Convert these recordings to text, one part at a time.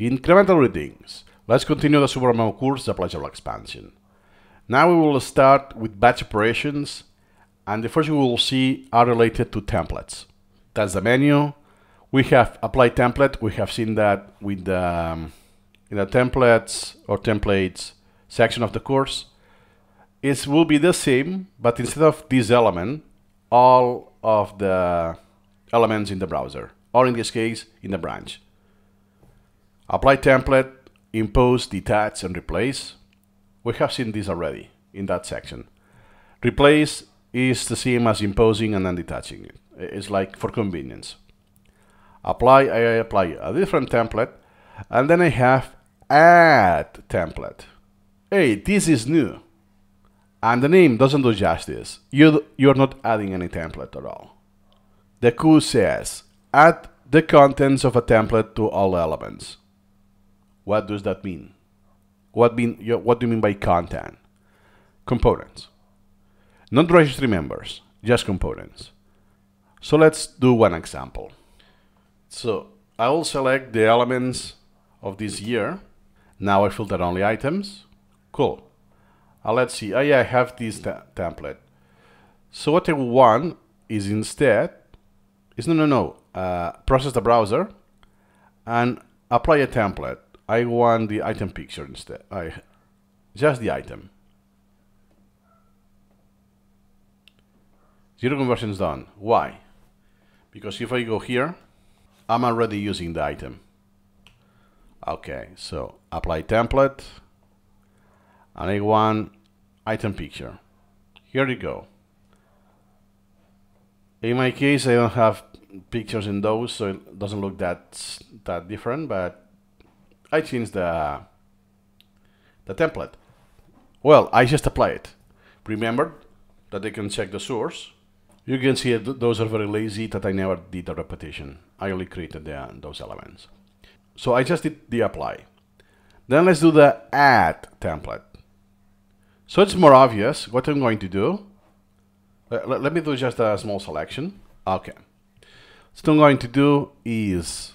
Incremental readings. Let's continue the SuperMemo course, the PlayStation Expansion. Now we will start with batch operations, and the first we will see are related to templates. That's the menu. We have apply template. We have seen that with in the templates or templates section of the course. It will be the same, but instead of this element, all of the elements in the browser, or in this case, in the branch. Apply template, impose, detach, and replace. We have seen this already in that section. Replace is the same as imposing and then detaching it. It's like for convenience. Apply, I apply a different template, and then I have add template. Hey, this is new. And the name doesn't do justice. You're not adding any template at all. The code says, add the contents of a template to all elements. What does that mean? What do you mean by content? Components. Not registry members, just components. So let's do one example. So I will select the elements of this year. Now I filter only items. Cool. Let's see. Oh yeah, I have this template. So what I want is instead, is process the browser and apply a template. I want the item picture instead. Just the item. Zero conversions done. Why? Because if I go here, I'm already using the item. Okay, so apply template. And I want item picture. Here we go. In my case, I don't have pictures in those, so it doesn't look that different, but I changed the template. Well, I just apply it. Remember that they can check the source. You can see those are very lazy that I never did a repetition. I only created those elements. So I just did the apply. Then let's do the add template. So it's more obvious what I'm going to do. Let me do just a small selection. Okay. So what I'm going to do is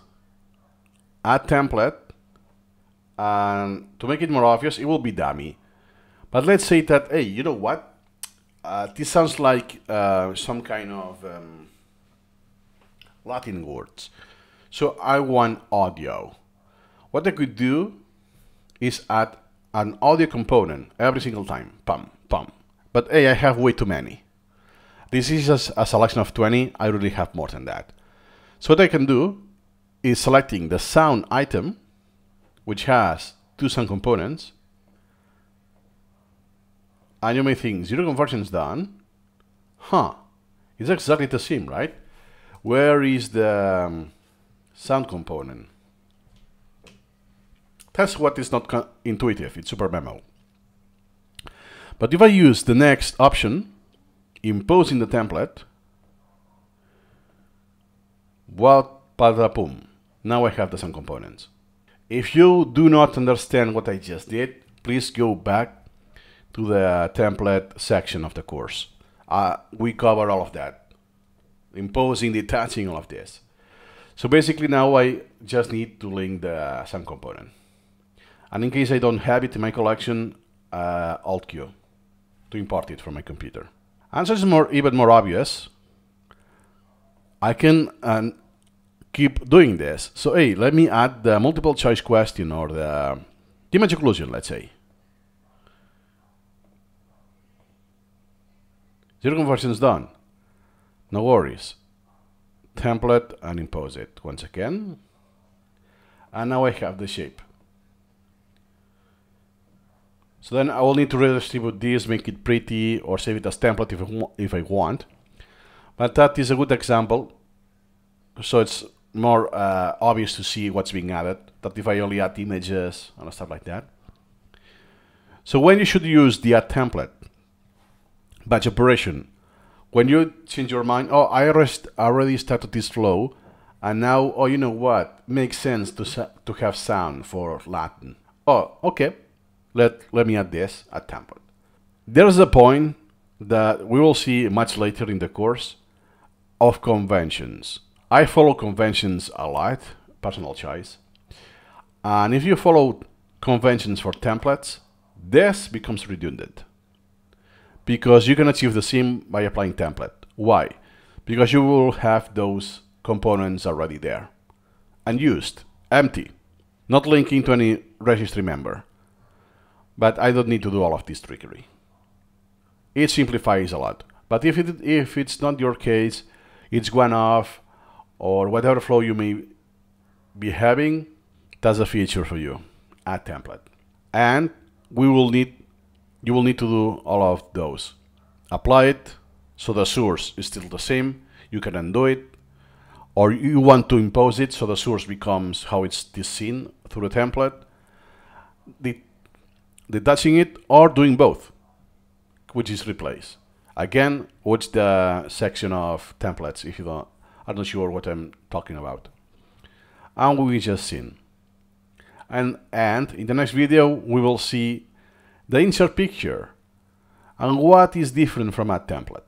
add template. And to make it more obvious, it will be dummy. But let's say that, hey, you know what? This sounds like some kind of Latin words. So I want audio. What I could do is add an audio component every single time. Pum, pum. But hey, I have way too many. This is a selection of 20. I really have more than that. So what I can do is selecting the sound item, which has two sound components. And you may think, zero conversions done. Huh, it's exactly the same, right? Where is the sound component? That's what is not intuitive, it's SuperMemo. But if I use the next option, imposing the template, what-pa-da-pum, now I have the sound components. If you do not understand what I just did, please go back to the template section of the course. We cover all of that. Imposing, detaching, all of this. So basically now I just need to link the sound component. And in case I don't have it in my collection, Alt-Q to import it from my computer. And so it's even more obvious. I can keep doing this. So hey, let me add the multiple choice question or the image occlusion, let's say. Zero conversions done. No worries. Template and impose it once again. And now I have the shape. So then I will need to redistribute this, make it pretty, or save it as template if I want. But that is a good example. So it's more obvious to see what's being added, that if I only add images and stuff like that. So when you should use the add template, batch operation, when you change your mind, oh, I already started this flow, and now, oh, you know what, makes sense to have sound for Latin. Oh, okay, let me add this, add template. There's a point that we will see much later in the course of conventions. I follow conventions a lot, personal choice. And if you follow conventions for templates, this becomes redundant, because you can achieve the same by applying template. Why? Because you will have those components already there, unused, empty, not linking to any registry member. But I don't need to do all of this trickery. It simplifies a lot. But if it's not your case, it's one-off or whatever flow you may be having, that's a feature for you, add template. And you will need to do all of those. Apply it, so the source is still the same, you can undo it, or you want to impose it so the source becomes how it's seen through the template, detaching it, or doing both, which is replace. Again, watch the section of templates if you don't, I'm not sure what I'm talking about. And we just seen. And in the next video, we will see the insert picture and what is different from a template.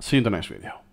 See you in the next video.